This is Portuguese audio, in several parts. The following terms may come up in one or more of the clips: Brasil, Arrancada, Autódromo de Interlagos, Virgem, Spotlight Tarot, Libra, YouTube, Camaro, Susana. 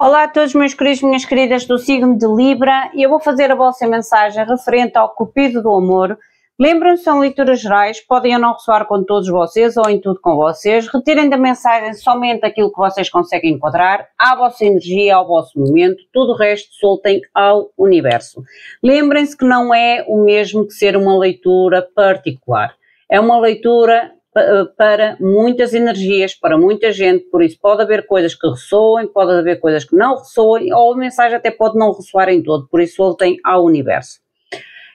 Olá a todos meus queridos, minhas queridas do signo de Libra, e eu vou fazer a vossa mensagem referente ao cupido do amor. Lembram-se, são leituras gerais, podem ou não ressoar com todos vocês ou em tudo com vocês, retirem da mensagem somente aquilo que vocês conseguem enquadrar, à vossa energia, ao vosso momento, todo o resto soltem ao universo. Lembrem-se que não é o mesmo que ser uma leitura particular, é uma leitura para muitas energias, para muita gente, por isso pode haver coisas que ressoem, pode haver coisas que não ressoem, ou a mensagem até pode não ressoar em todo, por isso voltem ao universo.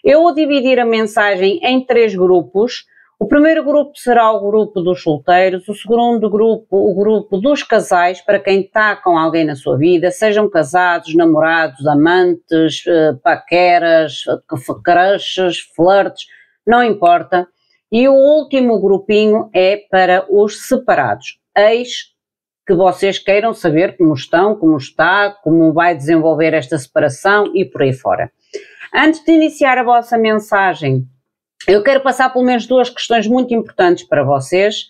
Eu vou dividir a mensagem em três grupos. O primeiro grupo será o grupo dos solteiros, o segundo grupo, o grupo dos casais, para quem está com alguém na sua vida, sejam casados, namorados, amantes, paqueras, crushes, flirts, não importa. E o último grupinho é para os separados, eis que vocês queiram saber como estão, como está, como vai desenvolver esta separação e por aí fora. Antes de iniciar a vossa mensagem, eu quero passar pelo menos duas questões muito importantes para vocês.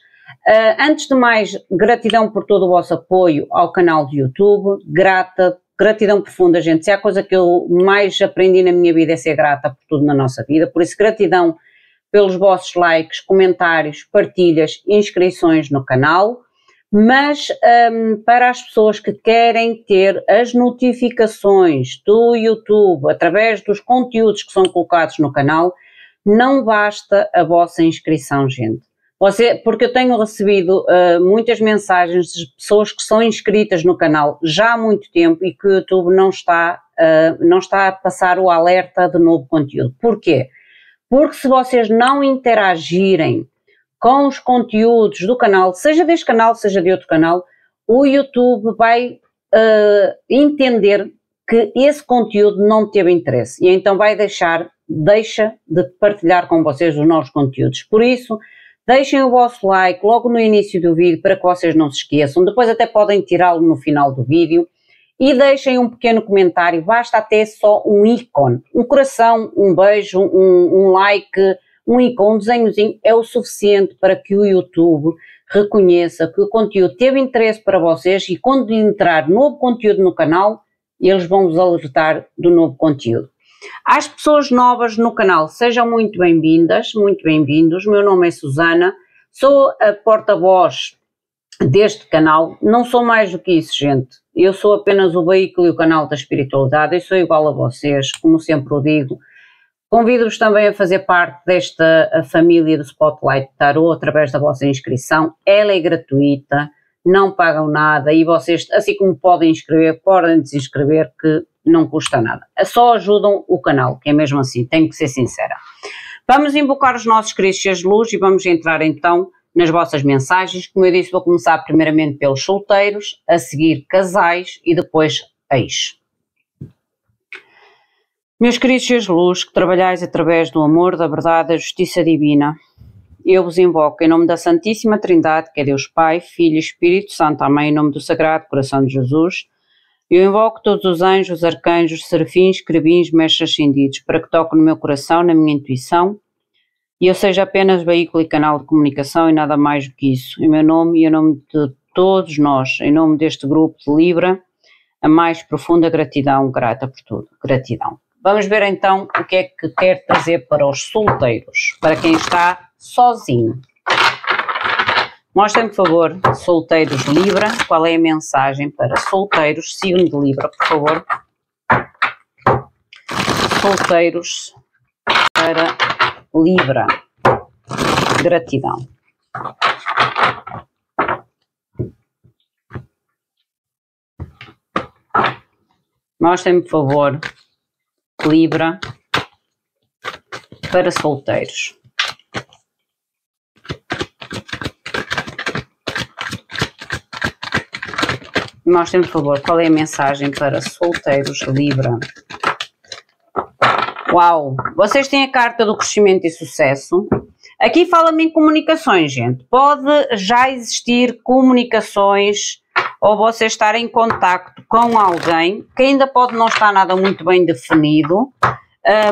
Antes de mais, gratidão por todo o vosso apoio ao canal de YouTube, gratidão profunda, gente. Se há coisa que eu mais aprendi na minha vida é ser grata por tudo na nossa vida, por isso gratidão pelos vossos likes, comentários, partilhas, inscrições no canal, mas para as pessoas que querem ter as notificações do YouTube através dos conteúdos que são colocados no canal, não basta a vossa inscrição, gente. Porque eu tenho recebido muitas mensagens de pessoas que são inscritas no canal já há muito tempo e que o YouTube não está a passar o alerta de novo conteúdo. Porquê? Porque se vocês não interagirem com os conteúdos do canal, seja deste canal, seja de outro canal, o YouTube vai entender que esse conteúdo não teve interesse e então vai deixa de partilhar com vocês os novos conteúdos. Por isso, deixem o vosso like logo no início do vídeo para que vocês não se esqueçam, depois até podem tirá-lo no final do vídeo. E deixem um pequeno comentário, basta até só um ícone, um coração, um beijo, um like, um ícone, um desenhozinho, é o suficiente para que o YouTube reconheça que o conteúdo teve interesse para vocês e quando entrar novo conteúdo no canal, eles vão vos alertar do novo conteúdo. Às pessoas novas no canal, sejam muito bem-vindas, muito bem-vindos, meu nome é Susana, sou a porta-voz deste canal, não sou mais do que isso, gente. Eu sou apenas o veículo e o canal da espiritualidade, eu sou igual a vocês, como sempre o digo. Convido-vos também a fazer parte desta família do Spotlight Tarot através da vossa inscrição. Ela é gratuita, não pagam nada e vocês, assim como podem inscrever, podem desinscrever, que não custa nada. Só ajudam o canal, que é mesmo assim, tenho que ser sincera. Vamos invocar os nossos queridos seres de luz e vamos entrar então nas vossas mensagens. Como eu disse, vou começar primeiramente pelos solteiros, a seguir casais e depois ex. Meus queridos seres de luz, que trabalhais através do amor, da verdade, da justiça divina, eu vos invoco em nome da Santíssima Trindade, que é Deus Pai, Filho e Espírito Santo, amém, em nome do Sagrado Coração de Jesus. Eu invoco todos os anjos, arcanjos, serafins, querubins, mestres ascendidos, para que toquem no meu coração, na minha intuição, e eu seja apenas veículo e canal de comunicação e nada mais do que isso. Em meu nome e em nome de todos nós, em nome deste grupo de Libra, a mais profunda gratidão, grata por tudo, gratidão. Vamos ver então o que é que quer trazer para os solteiros, para quem está sozinho. Mostrem, por favor, solteiros Libra, qual é a mensagem para solteiros, signo de Libra, por favor. Solteiros para Libra, gratidão. Mostrem-me, por favor, Libra para solteiros. Mostrem-me, por favor, qual é a mensagem para solteiros Libra. Uau! Vocês têm a carta do crescimento e sucesso. Aqui fala-me em comunicações, gente. Pode já existir comunicações ou vocês estarem em contacto com alguém que ainda pode não estar nada muito bem definido,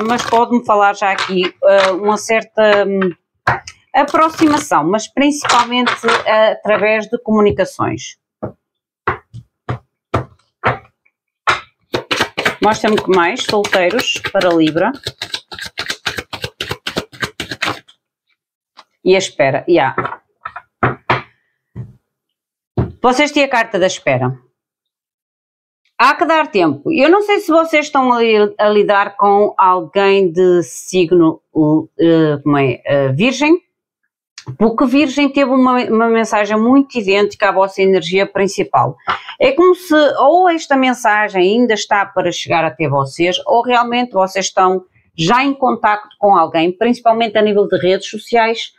mas pode-me falar já aqui uma certa aproximação, mas principalmente através de comunicações. Mostra-me mais solteiros para Libra. E a espera. Vocês têm a carta da espera. Há que dar tempo. Eu não sei se vocês estão a lidar com alguém de signo Virgem, porque Virgem teve uma mensagem muito idêntica à vossa energia principal. É como se ou esta mensagem ainda está para chegar até vocês, ou realmente vocês estão já em contacto com alguém, principalmente a nível de redes sociais,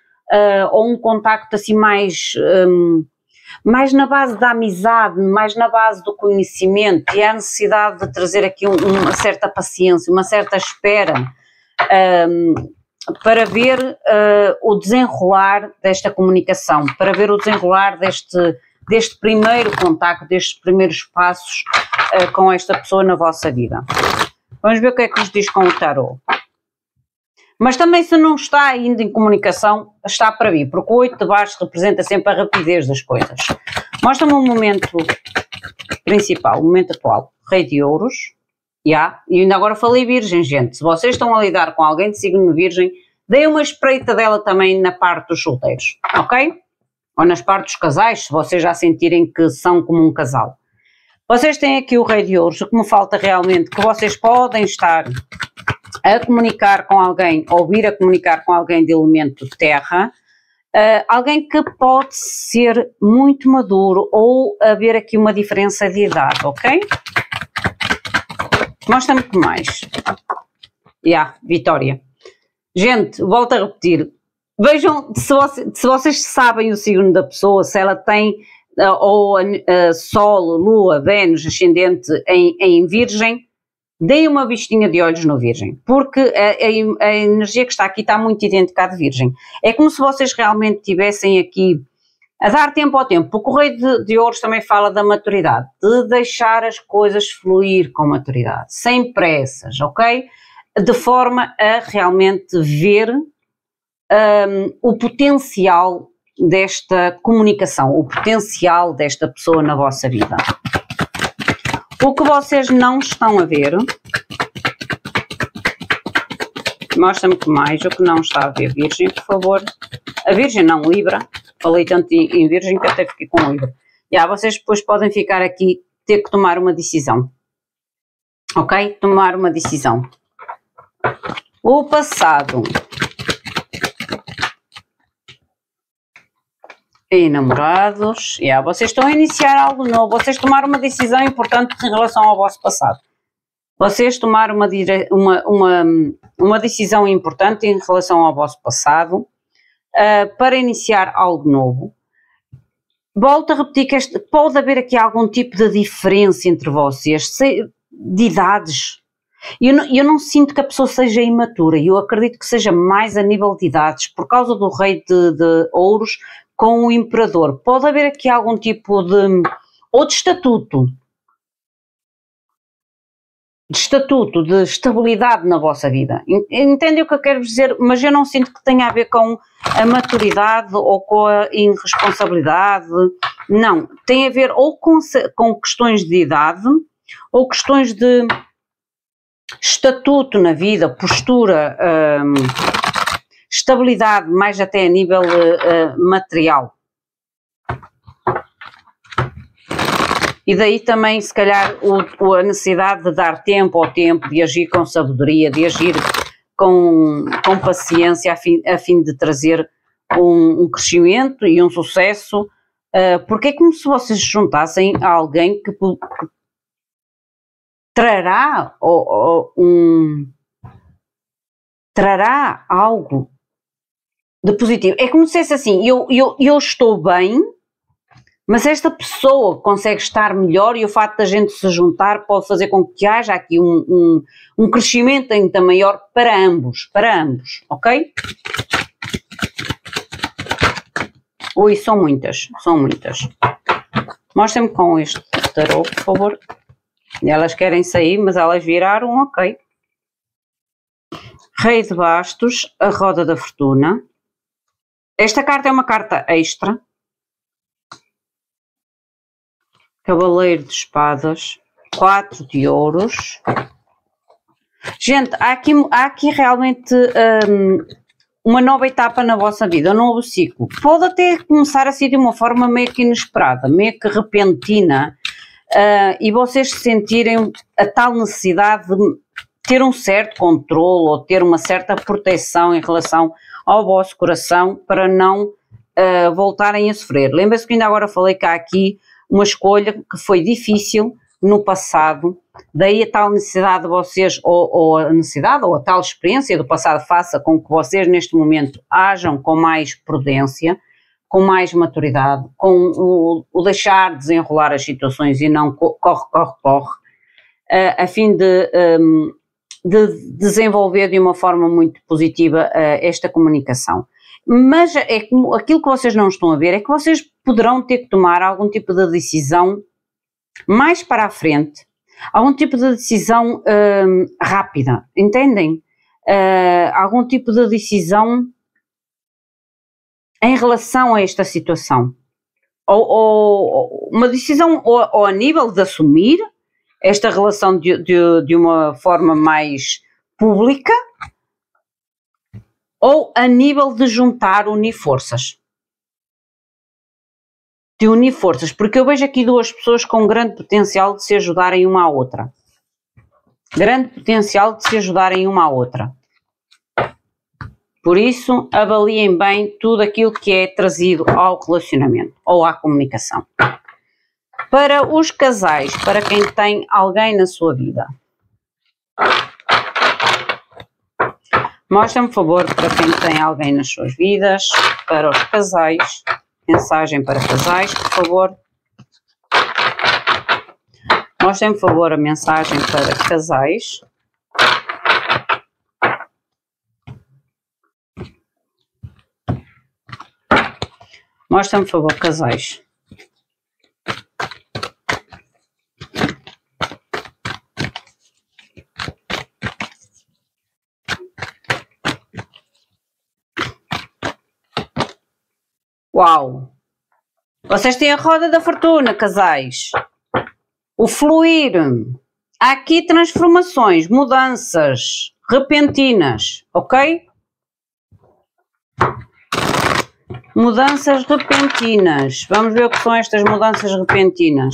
ou um contacto assim mais na base da amizade, mais na base do conhecimento, e há necessidade de trazer aqui uma certa paciência, uma certa espera para ver o desenrolar desta comunicação, para ver o desenrolar deste primeiro contacto, destes primeiros passos com esta pessoa na vossa vida. Vamos ver o que é que nos diz com o tarot. Mas também, se não está ainda em comunicação, está para vir, porque o 8 de baixo representa sempre a rapidez das coisas. Mostra-me um momento principal, o momento atual. Rei de ouros. E ainda agora falei virgem, gente. Se vocês estão a lidar com alguém de signo virgem, deem uma espreita dela também na parte dos solteiros, ok? Ou nas partes dos casais, se vocês já sentirem que são como um casal. Vocês têm aqui o Rei de ouros. O que me falta realmente, que vocês podem estar a comunicar com alguém, ou vir a comunicar com alguém de elemento terra, alguém que pode ser muito maduro, ou haver aqui uma diferença de idade, ok? Mostra-me que mais. Vitória. Gente, volto a repetir, vejam se vocês sabem o signo da pessoa, se ela tem ou Sol, Lua, Vênus, ascendente em Virgem. Deem uma vistinha de olhos no Virgem, porque a energia que está aqui está muito idêntica à de Virgem. É como se vocês realmente tivessem aqui a dar tempo ao tempo, porque o Rei de ouros também fala da maturidade, de deixar as coisas fluir com maturidade, sem pressas, ok? De forma a realmente ver o potencial desta comunicação, o potencial desta pessoa na vossa vida. O que vocês não estão a ver, mostra-me que mais, o que não está a ver, Virgem, por favor. A Virgem não, Libra, falei tanto em Virgem que até fiquei com Libra. Vocês depois podem ficar aqui, ter que tomar uma decisão, ok? Tomar uma decisão. O passado. E namorados, vocês estão a iniciar algo novo, vocês tomaram uma decisão importante em relação ao vosso passado. Vocês tomaram uma decisão importante em relação ao vosso passado para iniciar algo novo. Volto a repetir que pode haver aqui algum tipo de diferença entre vocês, de idades. Eu não sinto que a pessoa seja imatura, eu acredito que seja mais a nível de idades, por causa do Rei de ouros com o Imperador. Pode haver aqui algum tipo de estatuto, de estabilidade na vossa vida. Entendem o que eu quero dizer? Mas eu não sinto que tenha a ver com a maturidade ou com a irresponsabilidade, não. Tem a ver ou com questões de idade, ou questões de estatuto na vida, postura, estabilidade, mais até a nível material. E daí também, se calhar, a necessidade de dar tempo ao tempo, de agir com sabedoria, de agir com paciência, a fim de trazer um crescimento e um sucesso, porque é como se vocês se juntassem a alguém que trará, trará algo de positivo. É como se fosse assim, eu estou bem, mas esta pessoa consegue estar melhor, e o facto da gente se juntar pode fazer com que haja aqui um crescimento ainda maior para ambos, ok? Ui, são muitas. Mostrem-me com este tarô, por favor. Elas querem sair, mas elas viraram, ok. Rei de bastos, a roda da fortuna. Esta carta é uma carta extra. Cavaleiro de espadas. 4 de ouros. Gente, há aqui realmente uma nova etapa na vossa vida, um novo ciclo. Pode até começar assim de uma forma meio que inesperada, meio que repentina, e vocês sentirem a tal necessidade de ter um certo controle ou ter uma certa proteção em relação ao vosso coração para não voltarem a sofrer. Lembra-se que ainda agora falei que há aqui uma escolha que foi difícil no passado, daí a tal necessidade de vocês, ou a necessidade, ou a tal experiência do passado faça com que vocês neste momento ajam com mais prudência, com mais maturidade, com o deixar desenrolar as situações e não corre, corre, corre, a fim de desenvolver de uma forma muito positiva esta comunicação. Mas é que, aquilo que vocês não estão a ver é que vocês poderão ter que tomar algum tipo de decisão mais para a frente, algum tipo de decisão rápida, entendem? Algum tipo de decisão em relação a esta situação, ou uma decisão ou a nível de assumir esta relação de uma forma mais pública, ou a nível de juntar, unir forças. De unir forças, porque eu vejo aqui duas pessoas com grande potencial de se ajudarem uma à outra. Grande potencial de se ajudarem uma à outra. Por isso, avaliem bem tudo aquilo que é trazido ao relacionamento ou à comunicação. Para os casais, para quem tem alguém na sua vida. Mostra-me, por favor, para quem tem alguém nas suas vidas, para os casais. Mensagem para casais, por favor. Mostrem, por favor, a mensagem para casais. Mostrem, por favor, casais. Uau! Vocês têm a roda da fortuna, casais. O fluir. Há aqui transformações, mudanças repentinas, ok? Mudanças repentinas. Vamos ver o que são estas mudanças repentinas.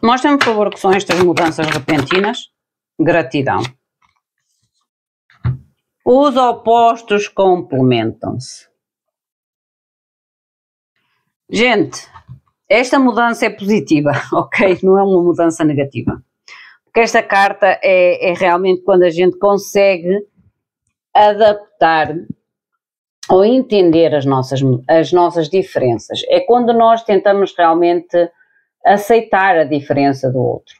Mostra-me, por favor, que são estas mudanças repentinas. Gratidão. Os opostos complementam-se. Gente, esta mudança é positiva, ok? Não é uma mudança negativa. Porque esta carta é realmente quando a gente consegue adaptar ou entender as nossas diferenças. É quando nós tentamos realmente aceitar a diferença do outro,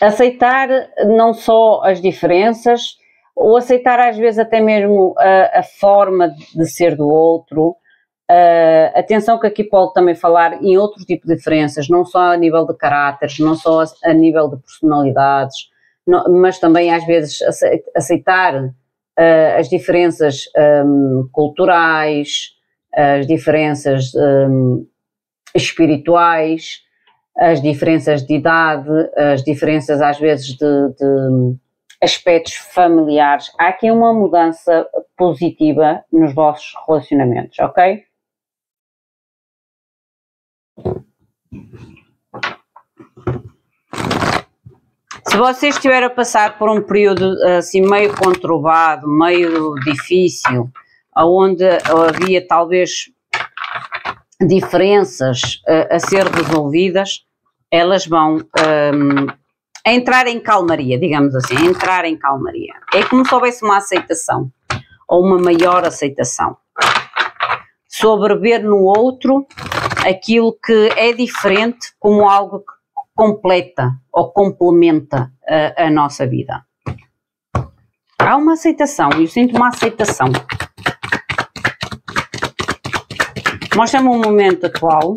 aceitar não só as diferenças, ou aceitar às vezes até mesmo a forma de ser do outro. Atenção que aqui pode também falar em outro tipo de diferenças, não só a nível de caráteres, não só a nível de personalidades, mas também às vezes aceitar as diferenças culturais, as diferenças espirituais, as diferenças de idade, as diferenças às vezes de aspectos familiares. Há aqui uma mudança positiva nos vossos relacionamentos, ok? Se vocês estiverem a passar por um período assim meio conturbado, meio difícil, onde havia talvez diferenças a ser resolvidas, elas vão entrar em calmaria, digamos assim, entrar em calmaria. É como se houvesse uma aceitação, ou uma maior aceitação, sobre ver no outro aquilo que é diferente como algo que completa ou complementa a nossa vida. Há uma aceitação, eu sinto uma aceitação. Mostra-me um momento atual.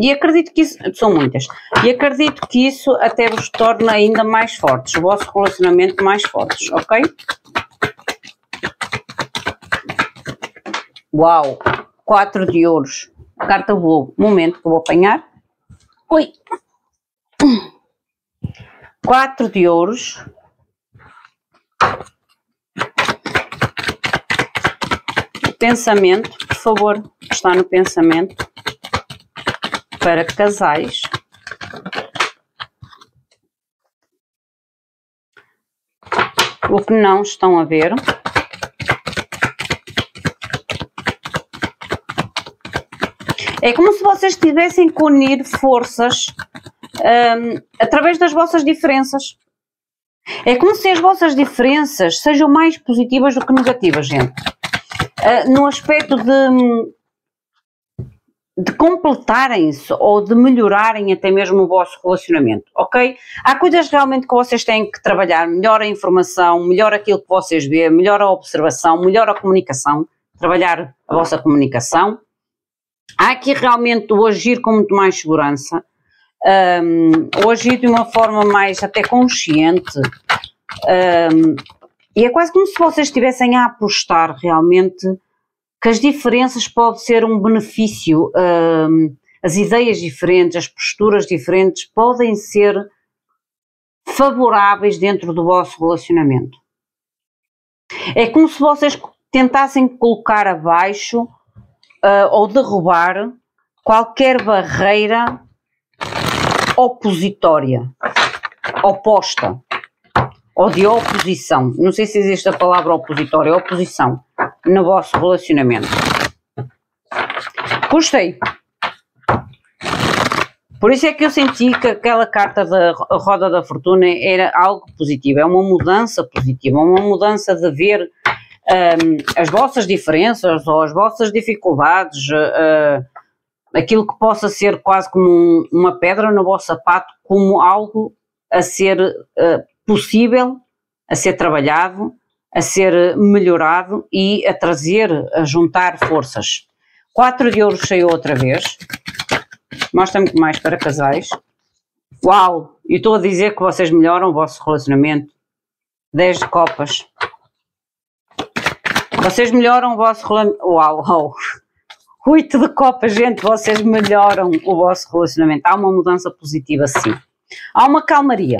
E acredito que isso, são muitas, e acredito que isso até vos torna ainda mais fortes, o vosso relacionamento mais fortes, ok? Uau, 4 de ouros, carta voo, momento que eu vou apanhar, ui, 4 de ouros, pensamento, por favor, está no pensamento, para casais, o que não estão a ver, é como se vocês tivessem que unir forças através das vossas diferenças. É como se as vossas diferenças sejam mais positivas do que negativas, gente. No aspecto de completarem-se ou de melhorarem até mesmo o vosso relacionamento, ok? Há coisas realmente que vocês têm que trabalhar, melhor a informação, melhor aquilo que vocês veem, melhor a observação, melhor a comunicação, trabalhar a vossa comunicação. Há aqui realmente o agir com muito mais segurança, o agir de uma forma mais até consciente, e é quase como se vocês estivessem a apostar realmente que as diferenças podem ser um benefício, as ideias diferentes, as posturas diferentes podem ser favoráveis dentro do vosso relacionamento. É como se vocês tentassem colocar abaixo ou derrubar qualquer barreira opositória, oposta, ou de oposição, não sei se existe a palavra opositória, oposição, no vosso relacionamento. Gostei. Por isso é que eu senti que aquela carta da Roda da Fortuna era algo positivo, é uma mudança positiva, uma mudança de ver as vossas diferenças ou as vossas dificuldades, aquilo que possa ser quase como uma pedra no vosso sapato, como algo a ser possível, a ser trabalhado, a ser melhorado e a trazer, a juntar forças. 4 de ouros saiu outra vez. Mostra-me mais para casais. Uau! E estou a dizer que vocês melhoram o vosso relacionamento. 10 de copas. Vocês melhoram o vosso relacionamento. Uau, uau! 8 de copas, gente. Vocês melhoram o vosso relacionamento. Há uma mudança positiva, sim. Há uma calmaria.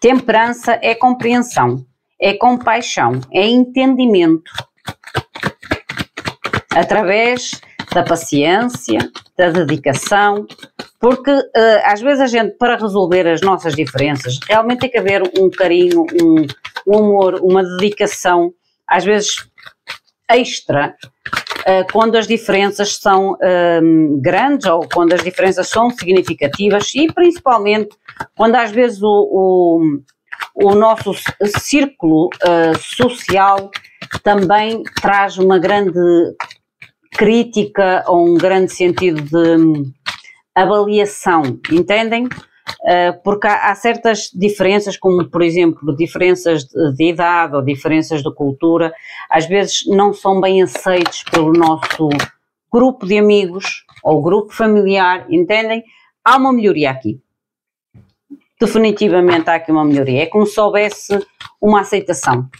Temperança é compreensão. É compaixão, é entendimento, através da paciência, da dedicação, porque às vezes a gente, para resolver as nossas diferenças, realmente tem que haver um carinho, um amor, uma dedicação, às vezes extra, quando as diferenças são grandes ou quando as diferenças são significativas e principalmente quando às vezes o nosso círculo social também traz uma grande crítica ou um grande sentido de avaliação, entendem? Porque há certas diferenças, como por exemplo diferenças de idade ou diferenças de cultura, às vezes não são bem aceitos pelo nosso grupo de amigos ou grupo familiar, entendem? Há uma melhoria aqui. Definitivamente há aqui uma melhoria, é como se houvesse uma aceitação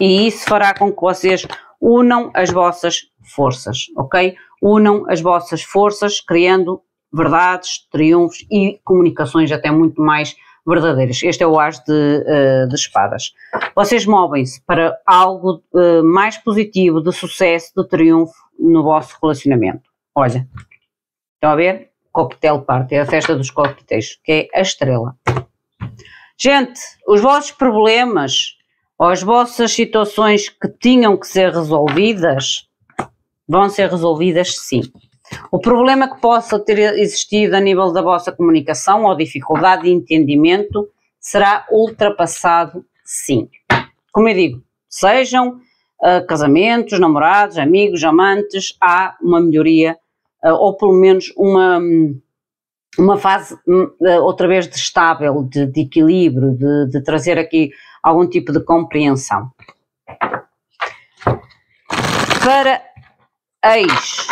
e isso fará com que vocês unam as vossas forças, ok? Unam as vossas forças, criando verdades, triunfos e comunicações até muito mais verdadeiras. Este é o as de espadas. Vocês movem-se para algo mais positivo, de sucesso, de triunfo no vosso relacionamento. Olha, estão a ver? Coquetel Party, é a festa dos coquetéis, que é a estrela. Gente, os vossos problemas ou as vossas situações que tinham que ser resolvidas vão ser resolvidas, sim. O problema que possa ter existido a nível da vossa comunicação ou dificuldade de entendimento será ultrapassado, sim. Como eu digo, sejam casamentos, namorados, amigos, amantes, há uma melhoria ou pelo menos uma fase outra vez de estável, de equilíbrio, de trazer aqui algum tipo de compreensão. Para ex,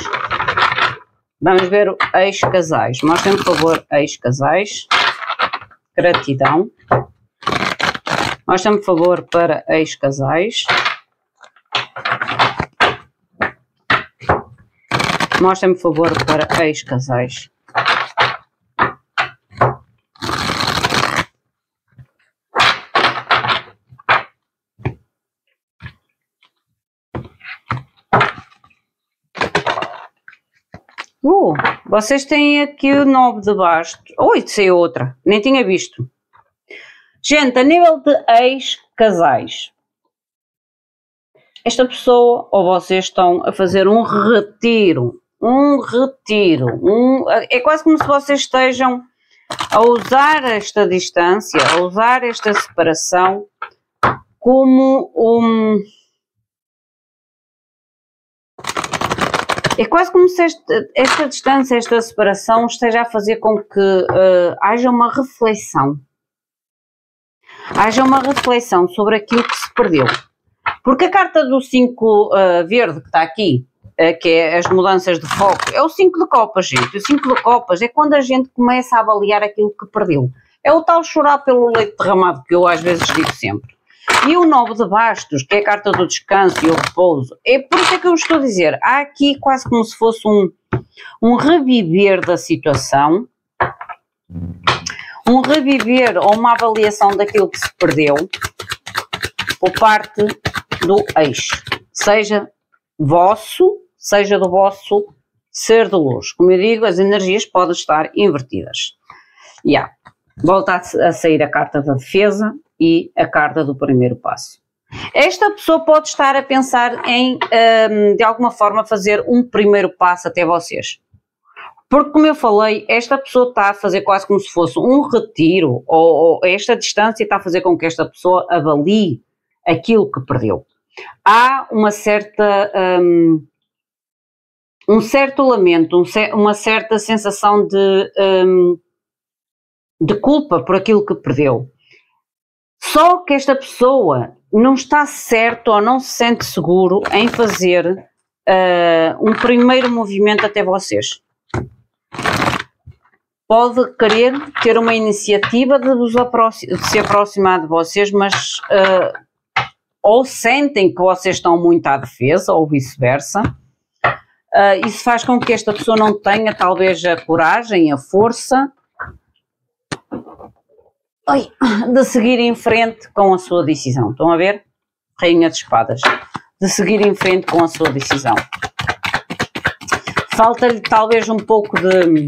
Vamos ver o ex-casais. Mostrem, por favor, ex-casais. Gratidão. Mostrem, por favor, para ex-casais. Mostrem, por favor, para ex-casais. Vocês têm aqui o 9 de bastos. Oi, isso é outra. Nem tinha visto. Gente, a nível de ex-casais, esta pessoa ou vocês estão a fazer um retiro. É quase como se vocês estejam a usar esta distância, a usar esta separação como um... É quase como se esta distância, esta separação esteja a fazer com que haja uma reflexão. Haja uma reflexão sobre aquilo que se perdeu. Porque a carta do 5 verde que está aqui, que é as mudanças de foco, é o 5 de copas, gente. O 5 de copas é quando a gente começa a avaliar aquilo que perdeu. É o tal chorar pelo leite derramado que eu às vezes digo sempre. E o 9 de bastos, que é a carta do descanso e o repouso, é por isso que eu estou a dizer, há aqui quase como se fosse um reviver da situação, um reviver ou uma avaliação daquilo que se perdeu por parte do ex, seja vosso, seja do vosso ser de luz. Como eu digo, as energias podem estar invertidas. Volta a sair a carta da defesa e a carta do primeiro passo. Esta pessoa pode estar a pensar em, de alguma forma, fazer um primeiro passo até vocês. Porque, como eu falei, esta pessoa está a fazer quase como se fosse um retiro, ou esta distância está a fazer com que esta pessoa avalie aquilo que perdeu. Há uma certa... um certo lamento, uma certa sensação de culpa por aquilo que perdeu. Só que esta pessoa não está certo ou não se sente seguro em fazer um primeiro movimento até vocês. Pode querer ter uma iniciativa de se aproximar de vocês, mas ou sentem que vocês estão muito à defesa ou vice-versa. Isso faz com que esta pessoa não tenha talvez a coragem, a força de seguir em frente com a sua decisão. Estão a ver? Rainha de espadas. De seguir em frente com a sua decisão. Falta-lhe talvez um pouco de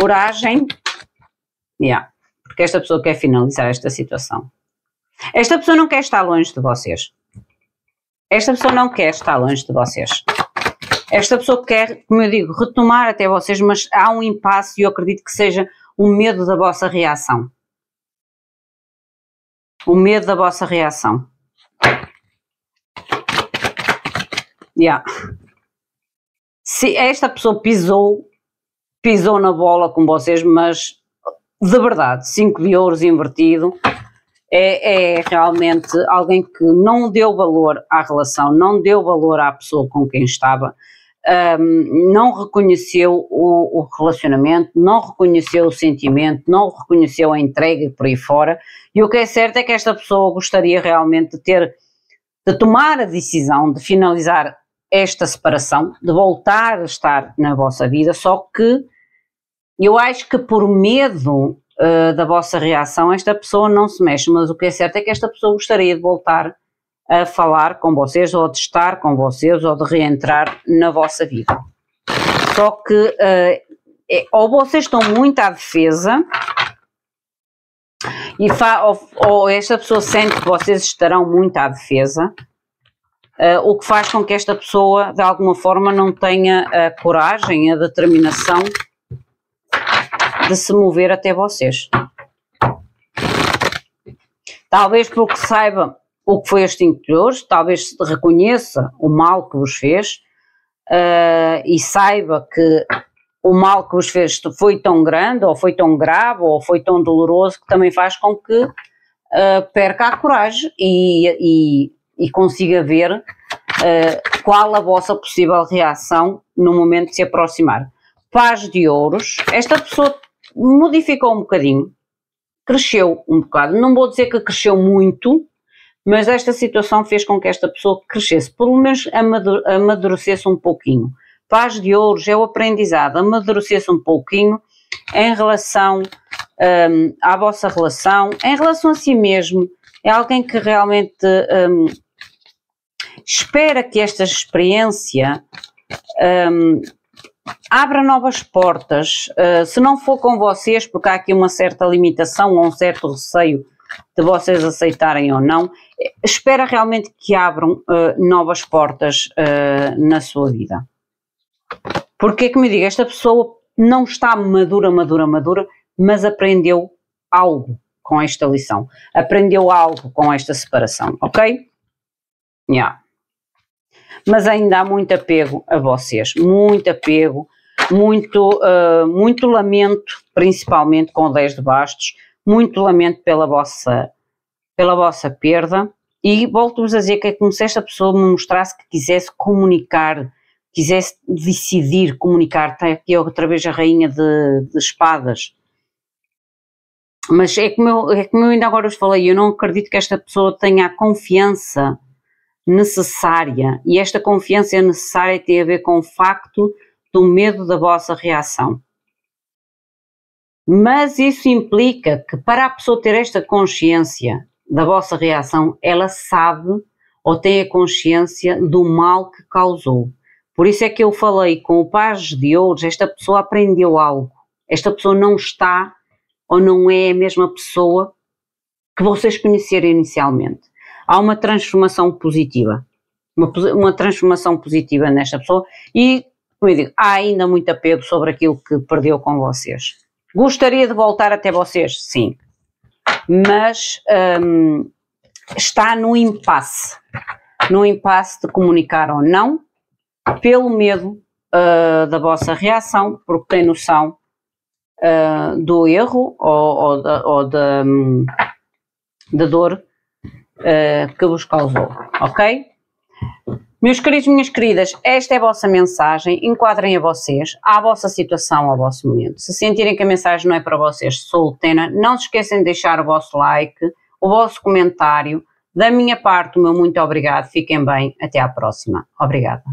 coragem. Porque esta pessoa quer finalizar esta situação. Esta pessoa não quer estar longe de vocês. Esta pessoa não quer estar longe de vocês. Esta pessoa quer, como eu digo, retomar até vocês, mas há um impasse e eu acredito que seja... o medo da vossa reação. O medo da vossa reação. Se esta pessoa pisou na bola com vocês, mas de verdade, 5 de ouros invertido, é realmente alguém que não deu valor à relação, não deu valor à pessoa com quem estava. Não reconheceu o relacionamento, não reconheceu o sentimento, não reconheceu a entrega e por aí fora, e o que é certo é que esta pessoa gostaria realmente de tomar a decisão de finalizar esta separação, de voltar a estar na vossa vida, só que eu acho que por medo da vossa reação esta pessoa não se mexe, mas o que é certo é que esta pessoa gostaria de voltar a falar com vocês, ou de estar com vocês, ou de reentrar na vossa vida. Só que ou vocês estão muito à defesa, ou esta pessoa sente que vocês estarão muito à defesa, o que faz com que esta pessoa, de alguma forma, não tenha a coragem, a determinação de se mover até vocês. Talvez porque saiba o que foi este interiores, talvez reconheça o mal que vos fez e saiba que o mal que vos fez foi tão grande, ou foi tão grave, ou foi tão doloroso, que também faz com que perca a coragem e consiga ver qual a vossa possível reação no momento de se aproximar. Paz de ouros, esta pessoa modificou um bocadinho, cresceu um bocado, não vou dizer que cresceu muito, mas esta situação fez com que esta pessoa crescesse, pelo menos amadurecesse um pouquinho. Paz de ouros é o aprendizado, amadurecesse um pouquinho em relação à vossa relação, em relação a si mesmo. É alguém que realmente espera que esta experiência abra novas portas, se não for com vocês, porque há aqui uma certa limitação ou um certo receio de vocês aceitarem ou não, espera realmente que abram novas portas na sua vida. Porque é que me diga, esta pessoa não está madura, mas aprendeu algo com esta lição, aprendeu algo com esta separação, ok? Yeah. Mas ainda há muito apego a vocês, muito apego, muito lamento, principalmente com o 10 de bastos, muito lamento pela vossa perda. E volto-vos a dizer que é como se esta pessoa me mostrasse que quisesse comunicar, quisesse decidir comunicar, tem aqui outra vez a rainha de espadas. Mas é como eu ainda agora vos falei, eu não acredito que esta pessoa tenha a confiança necessária, e esta confiança necessária tem a ver com o facto do medo da vossa reação. Mas isso implica que, para a pessoa ter esta consciência da vossa reação, ela sabe ou tem a consciência do mal que causou. Por isso é que eu falei com o Paz de Ouros, esta pessoa aprendeu algo, esta pessoa não está ou não é a mesma pessoa que vocês conheceram inicialmente. Há uma transformação positiva, uma transformação positiva nesta pessoa e, como eu digo, há ainda muito apego sobre aquilo que perdeu com vocês. Gostaria de voltar até vocês, sim, mas está no impasse de comunicar ou não, pelo medo da vossa reação, porque tem noção do erro ou da dor que vos causou, ok? Meus queridos, minhas queridas, esta é a vossa mensagem, enquadrem a vocês, à vossa situação, ao vosso momento. Se sentirem que a mensagem não é para vocês, soltem-na, não se esqueçam de deixar o vosso like, o vosso comentário. Da minha parte, o meu muito obrigado, fiquem bem, até à próxima. Obrigada.